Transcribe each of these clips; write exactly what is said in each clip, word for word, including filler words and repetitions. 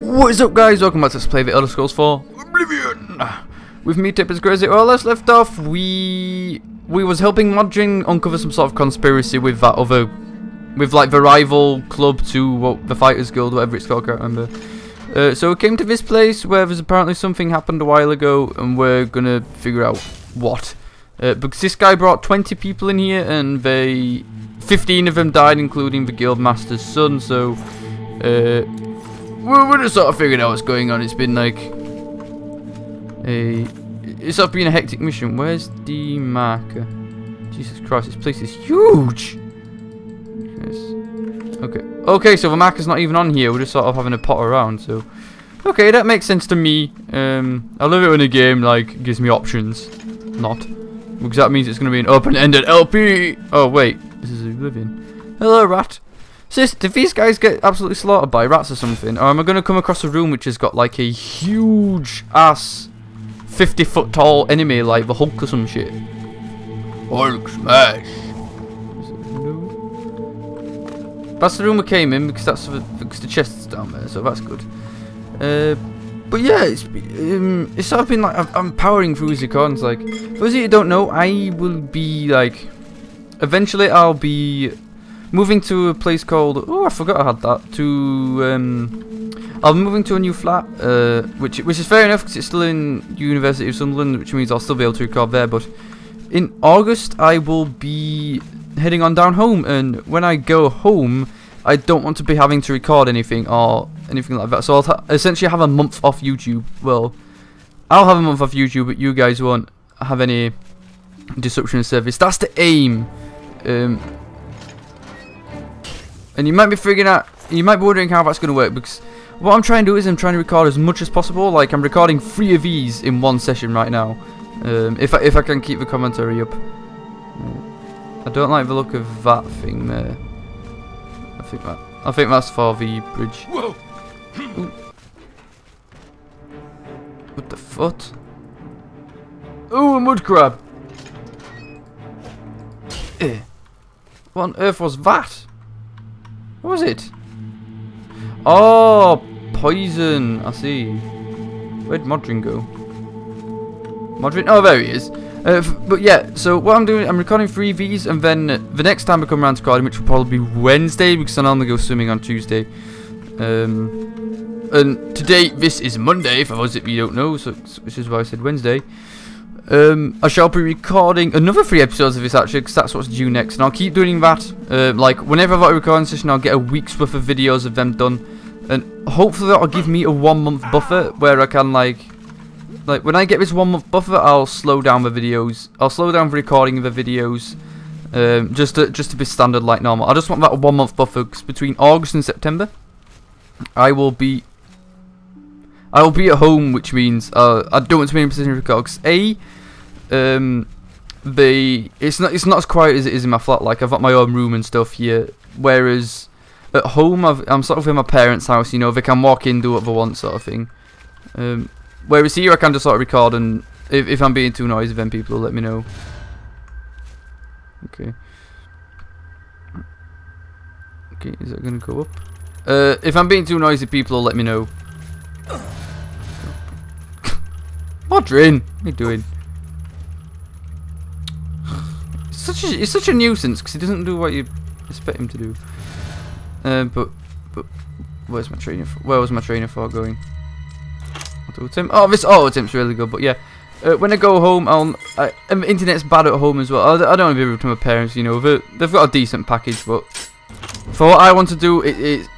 What is up, guys? Welcome back to Let's Play The Elder Scrolls four: Oblivion! With me, TapersCrazy. Well, let's left off, we... We was helping Modjin uncover some sort of conspiracy with that other... With, like, the rival club to what, the Fighters Guild, whatever it's called, I can't remember. Uh, so we came to this place where there's apparently something happened a while ago, and we're gonna figure out what. Uh, because this guy brought twenty people in here, and they... fifteen of them died, including the Guild Master's son, so... Uh... We're just sort of figuring out what's going on. It's been like a, it's sort of been a hectic mission. Where's the marker? Jesus Christ, this place is huge. Yes. Okay. Okay. So the marker's not even on here. We're just sort of having a pot around. So, okay, that makes sense to me. Um, I love it when a game like gives me options. Not, because that means it's going to be an open-ended L P. Oh wait, this is Oblivion. Hello, rat. So did these guys get absolutely slaughtered by rats or something? Or am I going to come across a room which has got like a huge ass fifty foot tall enemy like the Hulk or some shit? Hulk smash! That's the room we came in, because that's the, because the chest's down there, so that's good. Uh, but yeah, it's, um, it's sort of been like, I'm powering through these icons. Like, for those of you who don't know, I will be like, eventually I'll be... moving to a place called, oh I forgot I had that, to, um, I'm moving to a new flat, uh, which which is fair enough because it's still in University of Sunderland, which means I'll still be able to record there, but in August I will be heading on down home, and when I go home, I don't want to be having to record anything or anything like that, so I'll ha essentially have a month off YouTube. Well, I'll have a month off YouTube, but you guys won't have any disruption in service. That's the aim. Um... And you might be figuring out, you might be wondering how that's going to work, because what I'm trying to do is I'm trying to record as much as possible. Like, I'm recording three of these in one session right now, um, if I, if I can keep the commentary up. I don't like the look of that thing there. I think that I think that's for the bridge. Whoa. What the foot? Oh, a mud crab. Eh. What on earth was that? What was it? Oh, poison. I see. Where'd Modryn go? Modryn? Oh, there he is. Uh, but yeah, so what I'm doing, I'm recording three of these, and then the next time I come around to recording, which will probably be Wednesday, because I normally go swimming on Tuesday. Um, and today, this is Monday, for those that you don't know, so which is why I said Wednesday. Um, I shall be recording another three episodes of this, actually, because that's what's due next, and I'll keep doing that. Uh, like, whenever I've got a recording session, I'll get a week's worth of videos of them done, and hopefully that'll give me a one-month buffer where I can, like, like when I get this one-month buffer, I'll slow down the videos. I'll slow down the recording of the videos, um, just to, just to be standard like normal. I just want that one-month buffer, because between August and September, I will be. I will be at home, which means uh, I don't want to be in a position to record. Cause a, um, the it's not it's not as quiet as it is in my flat. Like, I've got my own room and stuff here. Whereas at home, I've, I'm sort of in my parents' house. You know, they can walk in, do what they want, sort of thing. Um, whereas here, I can just sort of record, and if if I'm being too noisy, then people will let me know. Okay. Okay, is that gonna go up? Uh, if I'm being too noisy, people will let me know. Modryn, what are you doing? It's such a, it's such a nuisance, because he doesn't do what you expect him to do. Uh, but but where's my trainer? For, where was my trainer for going? Auto temp. Oh, this auto temp's really good. But yeah, uh, when I go home, I'll. I, and the internet's bad at home as well. I, I don't want to be rude to my parents. You know, they've, they've got a decent package, but for what I want to do, it, it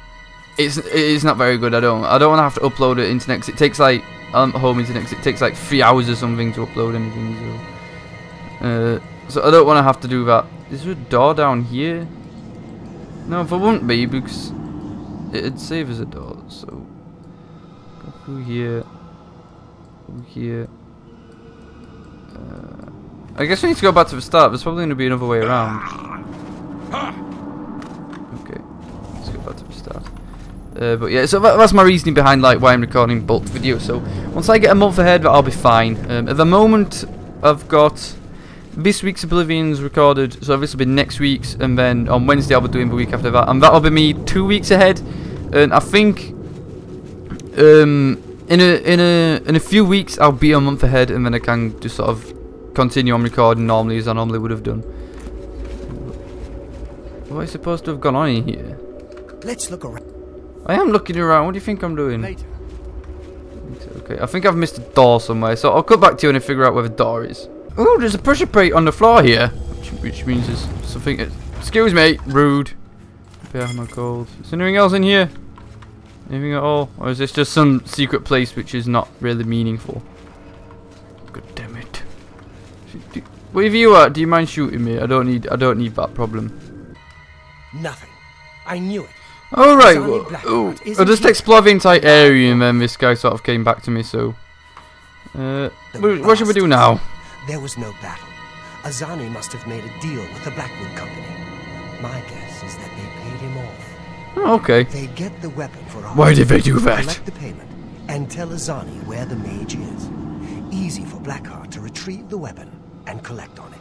it's it's not very good. I don't I don't want to have to upload it internet, because it takes like. Um, home internet, because it takes like three hours or something to upload anything, so uh, so I don't want to have to do that. Is there a door down here? No, there wouldn't be, because it'd save as a door. So go through here, through here. Uh, I guess we need to go back to the start. There's probably going to be another way around. Okay, let's go back to the start. Uh, but yeah, so that, that's my reasoning behind like why I'm recording both videos. So once I get a month ahead, I'll be fine. Um, at the moment, I've got this week's Oblivion's recorded, so this will be next week's, and then on Wednesday I'll be doing the week after that, and that'll be me two weeks ahead. And I think um, in a in a in a few weeks I'll be a month ahead, and then I can just sort of continue on recording normally as I normally would have done. What is supposed to have gone on in here? Let's look around. I am looking around. What do you think I'm doing? Later. Okay, I think I've missed a door somewhere, so I'll come back to you and I'll figure out where the door is. Oh, there's a pressure plate on the floor here, which means there's something. Excuse me, rude. Yeah, my gold. Is there anything else in here? Anything at all? Or is this just some secret place which is not really meaningful? God damn it. Wherever you are, do you mind shooting me? I don't need I don't need that problem. Nothing. I knew it. Alright, well, I'll just explore the entire area and then this guy sort of came back to me, so uh, what should we do now? There was no battle. Azani must have made a deal with the Blackwood Company. My guess is that they paid him off. Oh, okay. They get the weapon for our Why did they do that? Collect the payment and tell Azani where the mage is. Easy for Blackheart to retrieve the weapon and collect on it.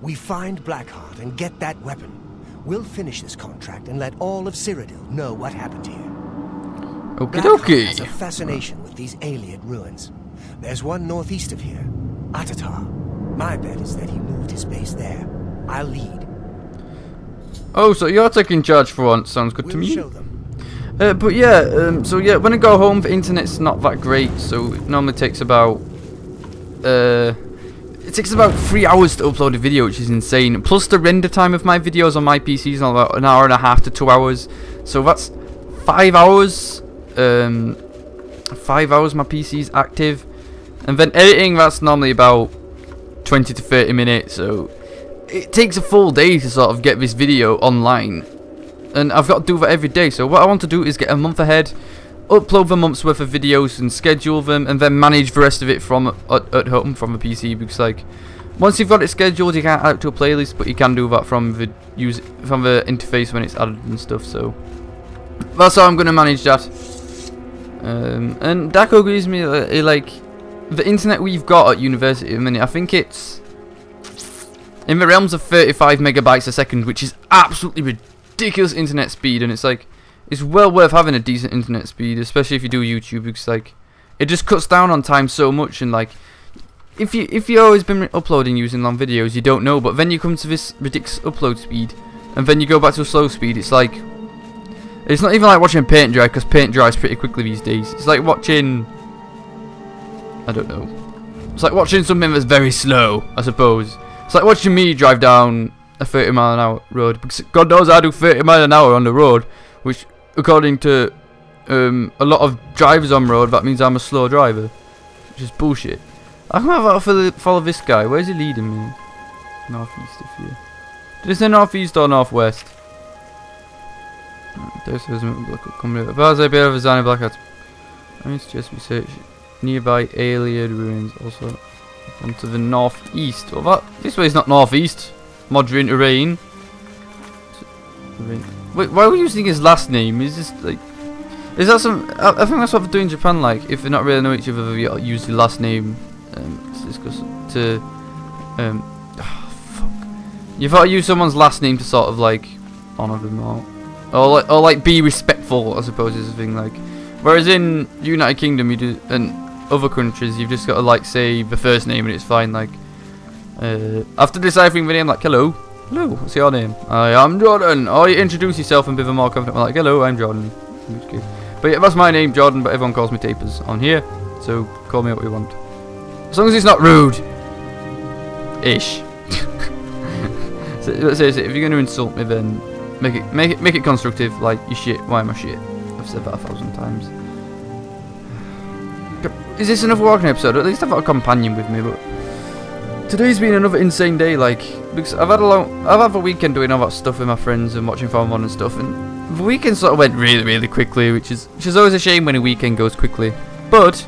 We find Blackheart and get that weapon. We'll finish this contract and let all of Cyrodiil know what happened to you. Okie dokie. Has a fascination with these alien ruins. There's one northeast of here, Atata. My bet is that he moved his base there. I'll lead. Oh, so you're taking charge for once. Sounds good we'll to me. Show them. Uh, but yeah, um, so yeah, when I go home, the internet's not that great, so it normally takes about. Uh, It takes about three hours to upload a video, which is insane. Plus the render time of my videos on my P C is about an hour and a half to two hours. So that's five hours. Um, five hours my P C's active. And then editing, that's normally about twenty to thirty minutes. So it takes a full day to sort of get this video online. And I've got to do that every day. So what I want to do is get a month ahead, upload the month's worth of videos and schedule them, and then manage the rest of it from at, at home from a P C, because like once you've got it scheduled you can't add it to a playlist, but you can do that from the use from the interface when it's added and stuff. So that's how I'm gonna manage that. Um, and Dako agrees with me that it, like the internet we've got at university at the minute, I think it's in the realms of thirty-five megabytes a second, which is absolutely ridiculous internet speed, and it's like. It's well worth having a decent internet speed, especially if you do YouTube, because like it just cuts down on time so much. And like if you if you've always been uploading using long videos, you don't know, but then you come to this ridiculous upload speed, and then you go back to a slow speed. It's like it's not even like watching paint dry, because paint dries pretty quickly these days. It's like watching I don't know. It's like watching something that's very slow, I suppose. It's like watching me drive down a thirty mile an hour road, because God knows I do thirty mile an hour on the road, which. According to um, a lot of drivers on road, that means I'm a slow driver, which is bullshit. I can't follow, follow this guy. Where's he leading me? Northeast of here. Did it say northeast or northwest? There's a bit of a Azani Blackheart. I need to just research nearby Ayleid ruins. Also, onto the northeast. Well, that this way is not northeast. Modryn terrain. Wait, why were you using his last name? Is this like, is that some? I, I think that's what they do in Japan. Like, if they not really know each other, they use the last name. Um, to, discuss, to um, oh, fuck. You've got to use someone's last name to sort of like honor them or, or like, or like be respectful. I suppose is the thing. Like, whereas in United Kingdom, you do, and other countries, you've just got to like say the first name and it's fine. Like, uh, after deciphering the name, like hello. Hello, what's your name? I am Jordan. Oh, you introduce yourself and be more confident. Like, hello, I'm Jordan. But yeah, that's my name, Jordan, but everyone calls me Tapers on here. So, call me what you want. As long as it's not rude. Ish. So, seriously, if you're going to insult me, then make it, make it, make it constructive. Like, you shit, why am I shit? I've said that a thousand times. Is this another walking episode? At least I've got a companion with me, but... Today's been another insane day, like, because I've had a long, I've had a weekend doing all that stuff with my friends and watching Formula One and stuff, and the weekend sort of went really, really quickly, which is, which is always a shame when a weekend goes quickly. But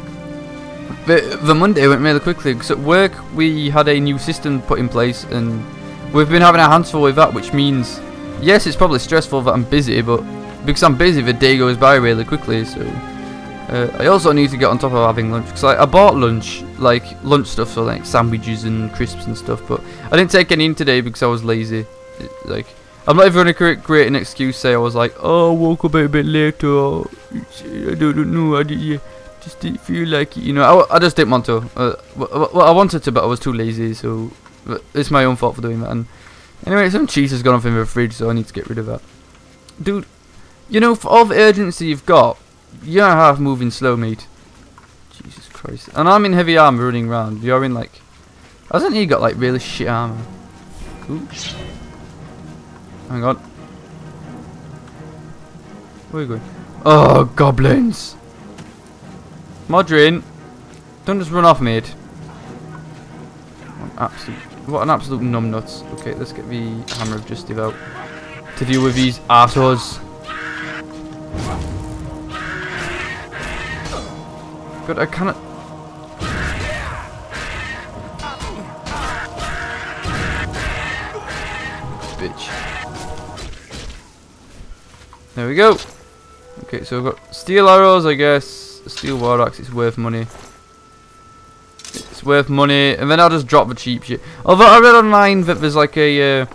the, the Monday went really quickly, because at work we had a new system put in place, and we've been having our hands full with that, which means, yes, it's probably stressful that I'm busy, but because I'm busy, the day goes by really quickly, so... Uh, I also need to get on top of having lunch, because like, I bought lunch, like lunch stuff, so like sandwiches and crisps and stuff, but I didn't take any in today because I was lazy. It, like I'm not even going to create an excuse, say I was like, oh, I woke up a bit later, oh, I don't know, I did, just didn't feel like it, you know, I, I just didn't want to. Uh, well, I wanted to, but I was too lazy, so it's my own fault for doing that. And anyway, some cheese has gone off in the fridge, so I need to get rid of that. Dude, you know, for all the urgency you've got, you're half moving slow, mate. Jesus Christ. And I'm in heavy armor running around. You're in, like... Hasn't he got, like, really shit armor? Oops. Hang on. Where are you going? Oh, goblins! Modryn! Don't just run off, mate. What an absolute, what an absolute numbnuts. Okay, let's get the Hammer of Justice out to deal with these assholes. Good, I cannot... Bitch. There we go. Okay, so we've got steel arrows, I guess. Steel war axe, it's worth money. It's worth money. And then I'll just drop the cheap shit. Although I read online that there's like a... Uh,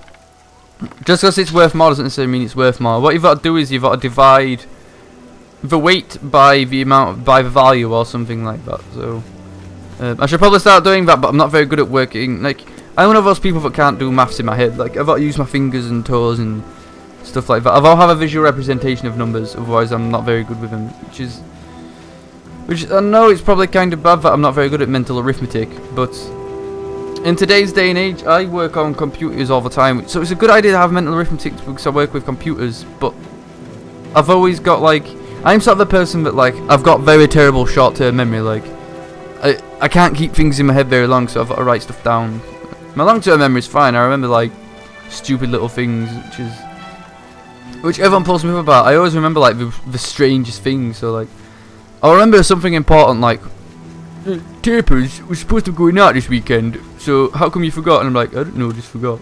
just because it's worth more doesn't necessarily mean it's worth more. What you've got to do is you've got to divide the weight by the amount, by the value or something like that. So um, I should probably start doing that, but I'm not very good at working. Like, I'm one of those people that can't do maths in my head. Like, I've got to use my fingers and toes and stuff like that. I've got to have a visual representation of numbers, otherwise I'm not very good with them. Which is, which I know it's probably kind of bad that I'm not very good at mental arithmetic, but in today's day and age, I work on computers all the time, so it's a good idea to have mental arithmetic because I work with computers. But I've always got, like, I'm sort of the person that, like, I've got very terrible short-term memory. Like, I I can't keep things in my head very long, so I've got to write stuff down. My long-term memory is fine. I remember, like, stupid little things, which is which everyone pulls me up about. I always remember, like, the, the strangest things. So, like, I remember something important, like, Tapers, we're supposed to be going out this weekend, so how come you forgot? And I'm like, I don't know, just forgot.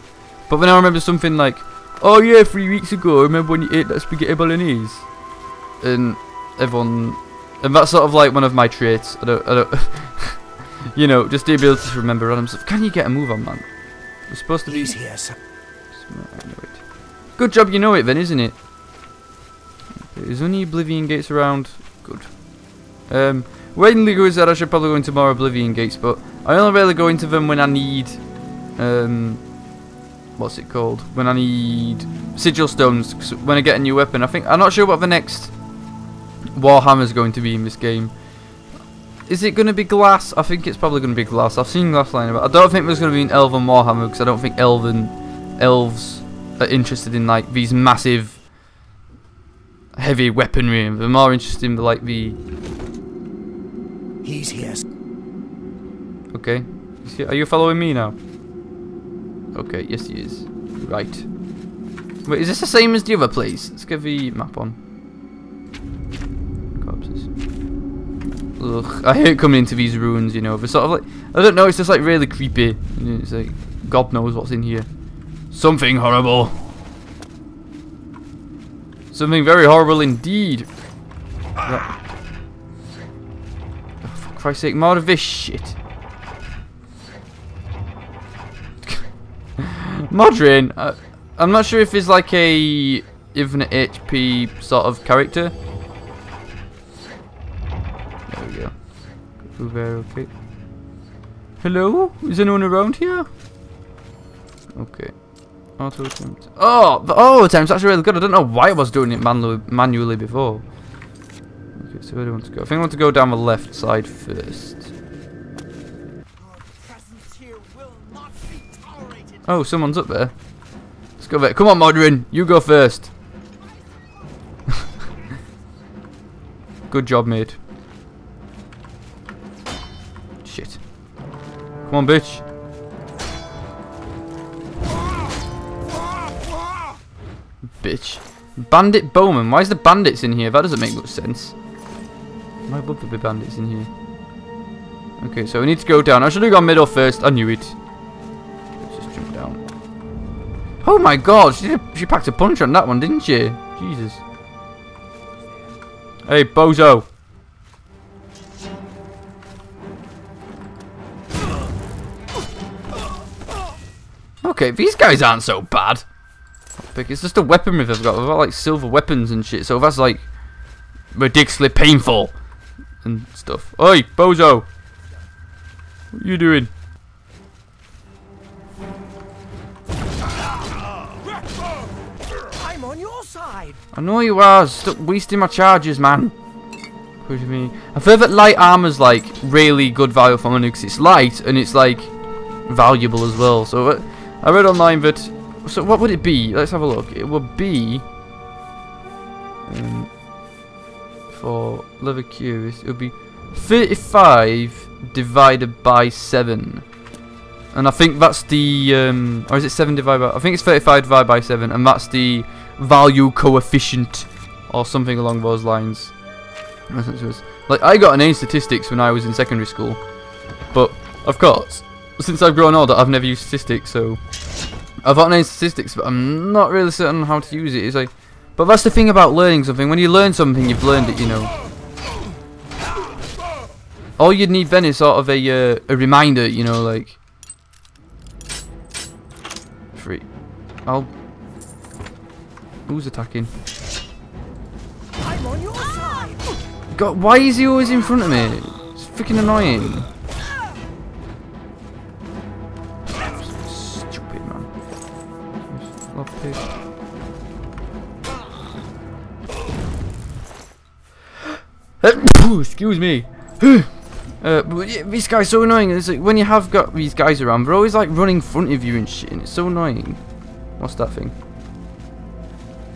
But then I remember something like, oh yeah, three weeks ago, I remember when you ate that spaghetti bolognese. And everyone, and that's sort of like one of my traits. I don't, I don't, you know, just the ability to remember random stuff. Can you get a move on, man? We're supposed to be here, sir. Good job, you know it then, isn't it? Okay, is there any Oblivion Gates around? Good. Um. Wayne Ligo said I should probably go into more Oblivion Gates, but I only really go into them when I need, um, what's it called? When I need Sigil Stones, when I get a new weapon. I think, I'm not sure what the next Warhammer is going to be in this game. Is it going to be glass? I think it's probably going to be glass. I've seen glass lying about. I don't think there's going to be an Elven Warhammer because I don't think Elven elves are interested in, like, these massive heavy weaponry. They're more interested in, like, the... He's here. Okay. Are you following me now? Okay, yes he is. Right. Wait, is this the same as the other place? Let's get the map on. Corpses. Ugh, I hate coming into these ruins, you know. They're sort of like, I don't know, it's just like really creepy. It's like, God knows what's in here. Something horrible. Something very horrible indeed. That For Christ's sake, more of this shit. Modryn, uh, I'm not sure if he's like a infinite H P sort of character. There we go. Go there, okay. Hello? Is anyone around here? Okay. Auto attempt. Oh, the auto attempt's actually really good. I don't know why I was doing it manu manually before. So where do I want to go? I think I want to go down the left side first. Oh, someone's up there. Let's go there. Come on, Modryn. You go first. Good job, mate. Shit. Come on, bitch. Bitch. Bandit Bowman. Why is the bandits in here? That doesn't make much sense. Why would there be bandits in here? Okay, so we need to go down. I should have gone middle first. I knew it. Let's just jump down. Oh my god, she, she packed a punch on that one, didn't she? Jesus. Hey, bozo. Okay, these guys aren't so bad. epic. It's just a weapon we've got. We've got like silver weapons and shit, so that's like ridiculously painful and stuff. Oi, bozo! What are you doing? I'm on your side. I know you are. Stop wasting my charges, man. What do you mean? I feel that light armor's like really good value for money because it's light and it's like valuable as well. So uh, I read online that. So what would it be? Let's have a look. It would be um, for leather curious. It would be thirty-five divided by seven, and I think that's the um, or is it seven divided by? I think it's thirty-five divided by seven, and that's the value coefficient or something along those lines. Like, I got an A in statistics when I was in secondary school, but of course, since I've grown older, I've never used statistics, so I've got an A in statistics, but I'm not really certain how to use it. It's like, but that's the thing about learning something. When you learn something, you've learned it, you know. All you'd need then is sort of a uh, a reminder, you know, like. Free. I'll. Who's attacking? I'm on your side. God, why is he always in front of me? It's freaking annoying. Stupid man. Lockpick. Excuse me. Uh, but yeah, this guy's so annoying. It's like when you have got these guys around, they're always like running in front of you and shit, and it's so annoying. What's that thing?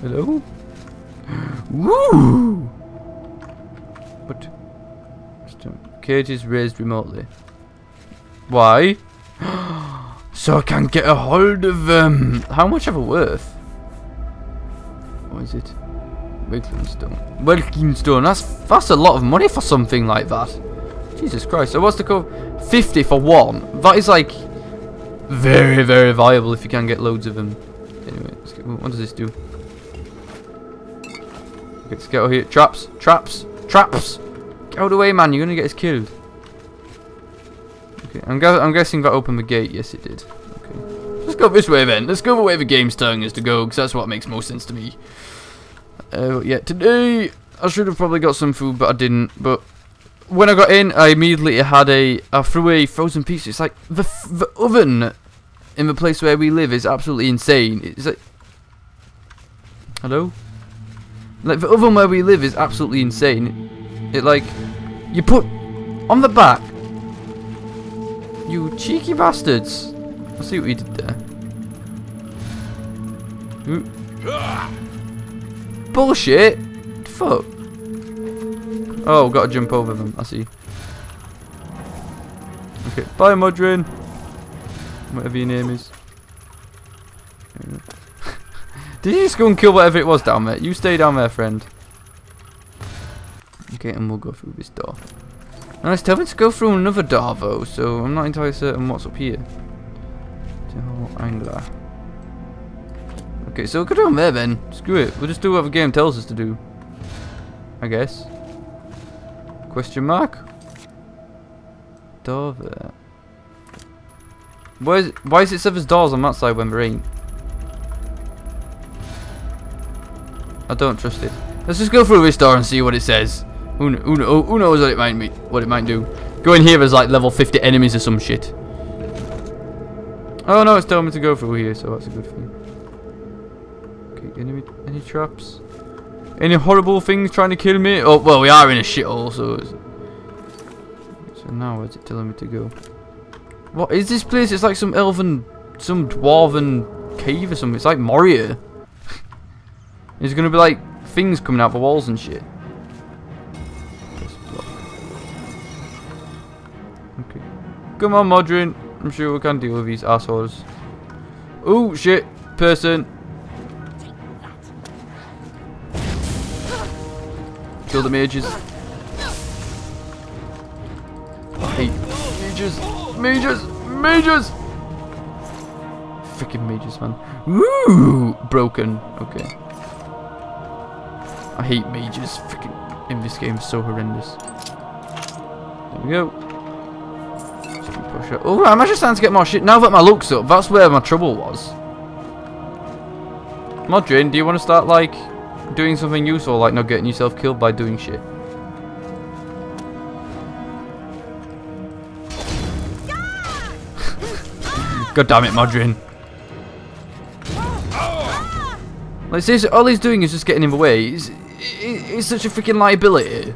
Hello? Woo! But cages raised remotely. Why? So I can get a hold of them. How much are they worth? What is it? Welkin Stone. Welkin Stone. That's that's a lot of money for something like that. Jesus Christ. So what's the cover? Fifty for one. That is like very very viable if you can get loads of them. Anyway, let's get, what does this do? Okay, let's get over here. Traps. Traps. Traps! Get out of the way, man, you're gonna get us killed. Okay, I'm, gu I'm guessing that opened the gate. Yes, it did. Okay. Let's go this way then. Let's go the way the game's telling us to go, because that's what makes most sense to me. Uh, but yeah, today I should have probably got some food, but I didn't. But when I got in, I immediately had a... I threw a frozen pizza. It's like, the, f the oven in the place where we live is absolutely insane. It's like... Hello? Like, the oven where we live is absolutely insane. It, it, like, you put on the back. You cheeky bastards. I see what you did there. Ooh. Bullshit. Fuck. Oh, gotta jump over them. I see. Okay, bye, Modryn. Whatever your name is. Did you just go and kill whatever it was down there? You stay down there, friend. Okay, and we'll go through this door. Now it's telling me to go through another door, though, so I'm not entirely certain what's up here. Angler. Okay, so we'll go down there, then. Screw it. We'll just do what the game tells us to do. I guess. Question mark? Door there. Where's, why is it said there's doors on that side when there ain't? I don't trust it. Let's just go through this door and see what it says. Who, kn who, kn who knows what it might be, what it might do? Go in here as like level fifty enemies or some shit. Oh no, it's telling me to go through here, so that's a good thing. Okay, any any traps? Any horrible things trying to kill me? Oh well, we are in a shithole, so. So now where's it telling me to go? What is this place? It's like some elven, some dwarven cave or something. It's like Moria. There's gonna be like things coming out of the walls and shit. Okay. Come on, Modryn. I'm sure we can deal with these assholes. Oh shit, person. Kill the mages. I hate mages, mages, mages. Freaking mages, man. Woo! Broken. Okay. I hate mages. Freaking in this game, so horrendous. There we go. Oh, I'm actually starting to get more shit now that my luck's up. That's where my trouble was. Modjin, do you want to start, like, doing something useful, like not getting yourself killed by doing shit? God damn it, Modryn. Like, seriously, all he's doing is just getting in the way. It's, it, it's such a freaking liability.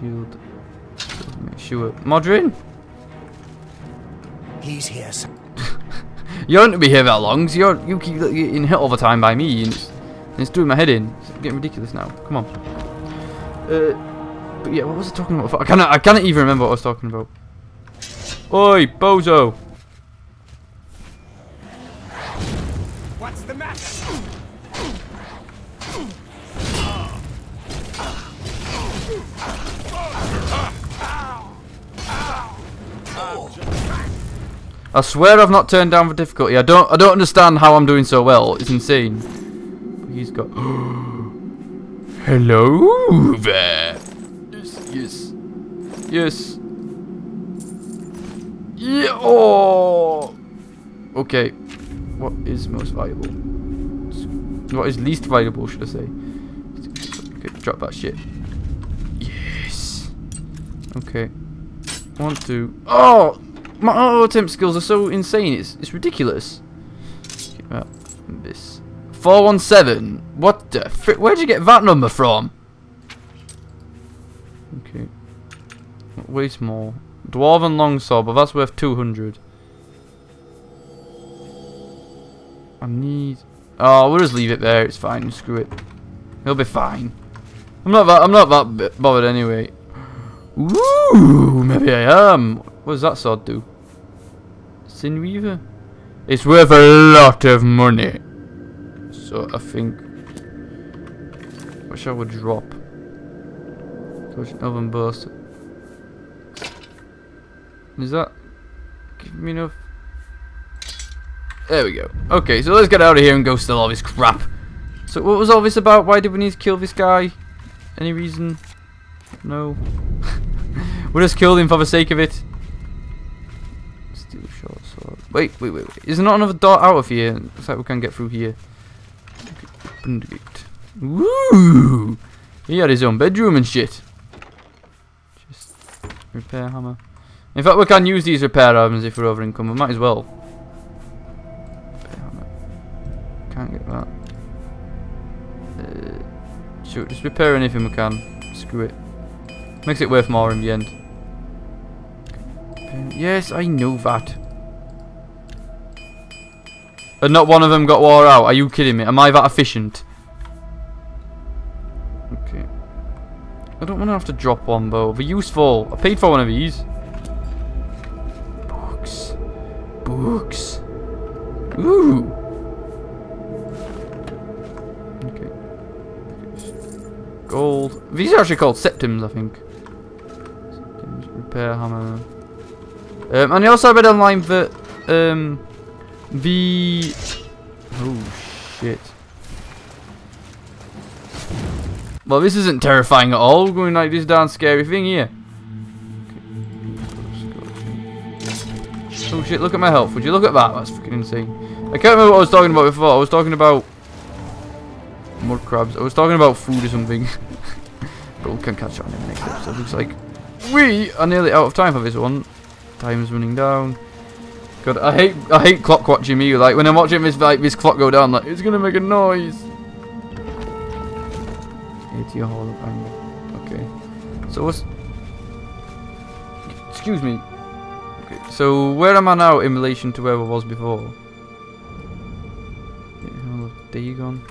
Shield. Make sure. Modryn? He's here, sir. You don't be here that long, so you're, you keep getting hit all the time by me, and it's, and it's doing my head in. It's getting ridiculous now. Come on. Uh, but yeah, what was I talking about? I cannot, I cannot even remember what I was talking about. Oi, bozo! What's the matter? I swear I've not turned down for difficulty. I don't. I don't understand how I'm doing so well. It's insane. He's got. Hello there. Yes. Yes. Yes. Yeah. Oh. Okay. What is most valuable? What is least valuable, should I say? Okay, drop that shit. Yes. Okay. One, two. Oh, my auto attempt skills are so insane. It's it's ridiculous. Okay, well, this four one seven. What the frick? Where'd you get that number from? Okay. Waste more. Dwarven longsword, but that's worth two hundred. I need... Oh, we'll just leave it there. It's fine. Screw it. He'll be fine. I'm not that. I'm not that bothered anyway. Ooh, maybe I am. What does that sword do? Sinweaver. It's worth a lot of money. So I think. What shall we drop? Oven burst. Is that give me enough? There we go. Okay, so let's get out of here and go steal all this crap. So what was all this about? Why did we need to kill this guy? Any reason? No. We just killed him for the sake of it. Steel short sword. Wait, wait, wait, wait. Is there not another door out of here? Looks like we can get through here. Woo! He had his own bedroom and shit. Just repair hammer. In fact, we can use these repair items if we're over income. We might as well. Can't get that. Uh, shoot, just repair anything we can. Screw it. Makes it worth more in the end. Yes, I know that. And not one of them got wore out. Are you kidding me? Am I that efficient? Okay. I don't want to have to drop one though. They're useful. I paid for one of these. Books. Ooh. Okay. Gold. These are actually called septims, I think. Septims, repair hammer. Um, and I also read online that um, the oh shit. Well, this isn't terrifying at all. We're going like this darn scary thing here. Oh shit, look at my health. Would you look at that? That's freaking insane. I can't remember what I was talking about before. I was talking about mud crabs. I was talking about food or something. But we can catch on in the next episode. Looks like we are nearly out of time for this one. Time's running down. God, I hate I hate clock watching me. Like when I'm watching this like this clock go down, like it's gonna make a noise. It's your hall of anger. Okay. So what's excuse me. So, where am I now in relation to where I was before? Dagon.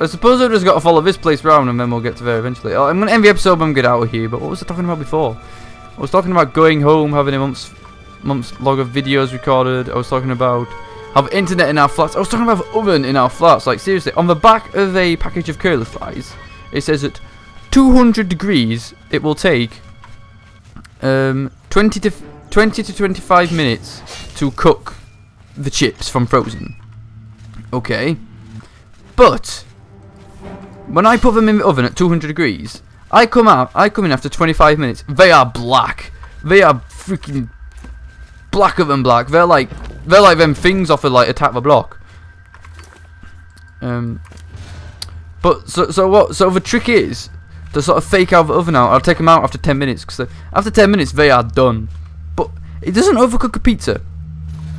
I suppose I've just got to follow this place round and then we'll get to there eventually. I'm going to end the episode when we get out of here, but what was I talking about before? I was talking about going home, having a month's, month's log of videos recorded. I was talking about have internet in our flats. I was talking about the oven in our flats. Like, seriously, on the back of a package of curly fries, it says at two hundred degrees it will take um, twenty to twenty-five minutes to cook the chips from frozen. Okay. But when I put them in the oven at two hundred degrees, I come out, I come in after twenty-five minutes. They are black. They are freaking blacker than black. They're like they're like them things off of like Attack the Block. Um, but so so what? So the trick is to sort of fake out the oven out. I'll take them out after ten minutes because after ten minutes they are done. But it doesn't overcook a pizza.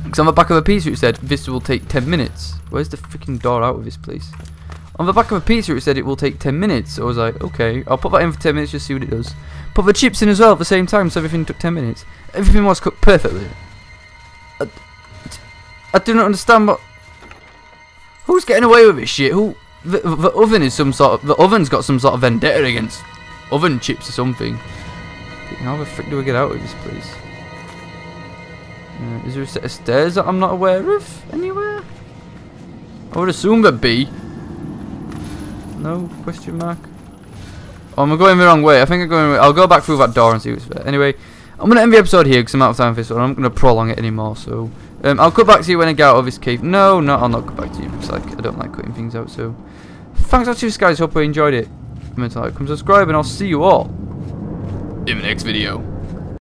Because on the back of a pizza it said this will take ten minutes. Where's the freaking door out of this place? On the back of a pizza it said it will take ten minutes. So I was like, okay, I'll put that in for ten minutes just see what it does. Put the chips in as well at the same time, so everything took ten minutes. Everything was cooked perfectly. I, I do not understand what. Who's getting away with this shit? Who? The, the oven is some sort of. The oven's got some sort of vendetta against oven chips or something. How the frick do we get out of this place? Uh, is there a set of stairs that I'm not aware of anywhere? I would assume there'd be. No? Question mark? Oh, I'm going the wrong way. I think I'm going. I'll go back through that door and see what's there. Anyway, I'm going to end the episode here because I'm out of time for this one. I'm not going to prolong it anymore, so. Um, I'll cut back to you when I get out of this cave. No, no, I'll not cut back to you because like, I don't like cutting things out, so. Thanks for this, guys. Hope you enjoyed it. Remember to like, comment, subscribe, and I'll see you all in the next video.